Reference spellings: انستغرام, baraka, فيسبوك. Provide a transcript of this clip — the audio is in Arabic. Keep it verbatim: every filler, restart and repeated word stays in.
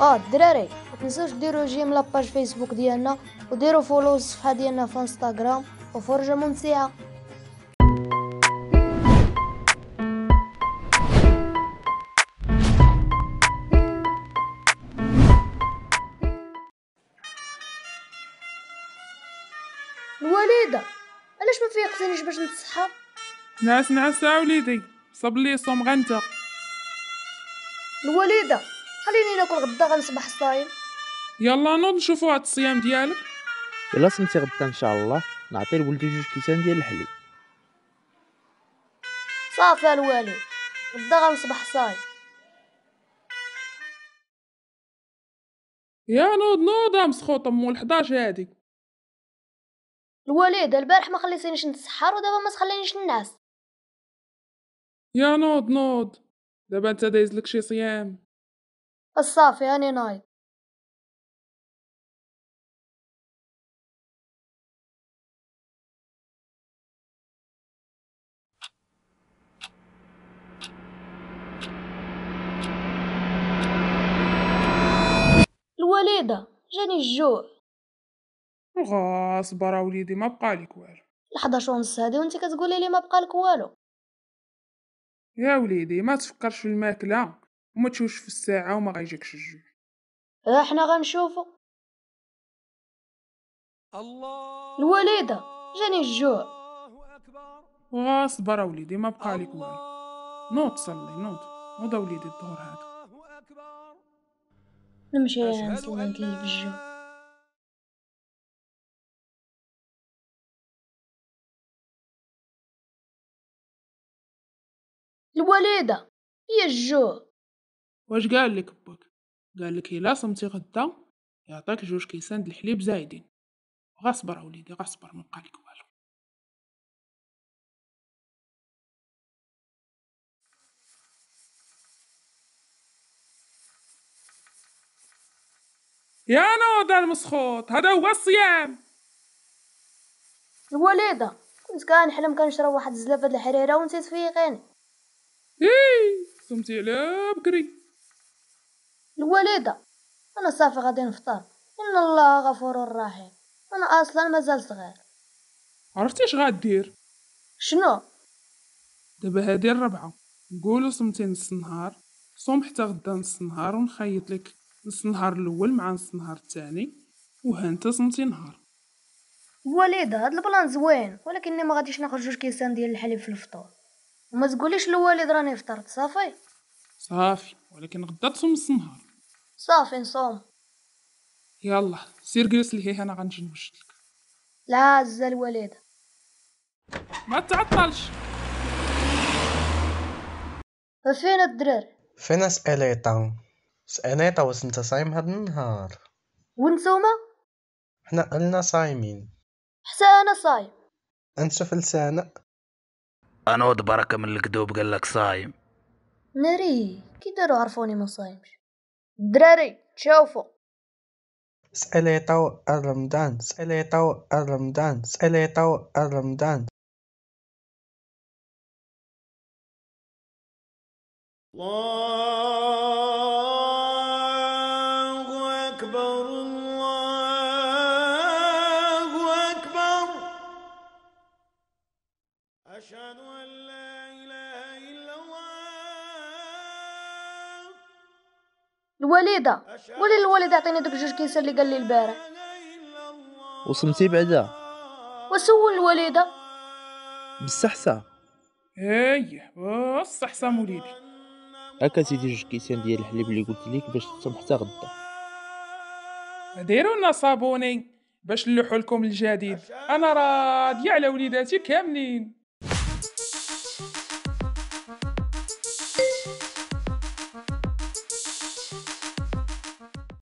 اه الدراري متنساوش ديروا جيم لاباج فيسبوك ديالنا وديروا فولو الصفحه ديالنا في انستغرام وفرجه ممتعه. الوالده علاش ما فيقتنيش باش نتصحى؟ نعس نعس يا وليدي، صب لي صوم غير انت. الوالده خليني ناكل غدا غنصبح صايم. يلا نوض نشوفوا هاد الصيام ديالك. يلا صمتي غدا ان شاء الله نعطي لولدي جوج كيسان ديال الحليب. صافي الوالد غدا غنصبح صايم. يا نوض نوض يا مسخوط مول حداش هادي. الواليده البارح ما خليتينيش نتسحر ودابا ما تخلينيش ننعس. يا نوض نوض دابا انت دايز لك شي صيام. الصافي هاني نايض. الواليده جاني الجوع. وغا صبر اوليدي ما بقى لك والو. الحداش ونص هادي وانت كتقولي لي ما بقى لك والو؟ يا وليدي ما تفكرش في الماكله وما تشوفش في الساعه وما غيجيكش الجوع. ها حنا غنشوفو. الله الوالده جاني الجوع. وغا صبر اوليدي ما بقى لك والو. نوض صلي نوض نوض اوليدي الظهر هذا. نمشي نسولي نتلي بالجوع. الوالده هي الجوع. واش قال لك باك؟ قال لك الا صمتي غدا يعطيك جوج كيسان د الحليب زايدين. غاصبر اوليدي غاصبر ما بقى لك والو. يا نوض المسخوط هذا هو الصيام. الوالده كنت كنحلم كنشرب واحد الزلافه د الحريره وانت تفيقيني. إيه صمتي على بكري. الوالده انا صافي غادي نفطر، ان الله غفور رحيم، انا اصلا مازال صغير. عرفتي اش غادير؟ شنو دابا هادي الربعه نقولوا صمتي نص النهار، صوم حتى غدا نص النهار ونخيط لك نص النهار الاول مع نص النهار الثاني وهانت صمتي نهار. الوالده هاد البلان زوين ولكنني ما غاديش ناخذ جوج كيسان ديال الحليب في الفطور وما تقوليش للوالد راني فطرت. صافي صافي ولكن غدا تصوم نص النهار. صافي نصوم. يلا سير جلس لي هي انا غنجي نوجد لك. لا عزة الوالده ما تعطلش. فين الدرار؟ فين ساليطا؟ ساليطا واش انت صايم هاد النهار؟ ونتوما حنا قلنا صايمين. حتى انا صايم. انت فلسانك. انا ود بركه من الكذوب قال لك صايم. ناري كي داروا عرفوني ما صايمش. الدراري تشوفوا ساليطا رمضان ساليطا رمضان ساليطا رمضان. الله اكبر الله اكبر اشهد الوالده. قولي للوالد يعطيني دوك جوج كيسان اللي قال لي البارح. وصمتي بعدا وسول الوالده بالصحصه. ايه بالصحصه موليدي. هاكا سيدي جوج كيسان ديال الحليب اللي قلت لك باش تصوم حتى غدا. ديروا لنا صابوني باش نلوحوا لكم الجديد. انا راضيه على وليداتي كاملين.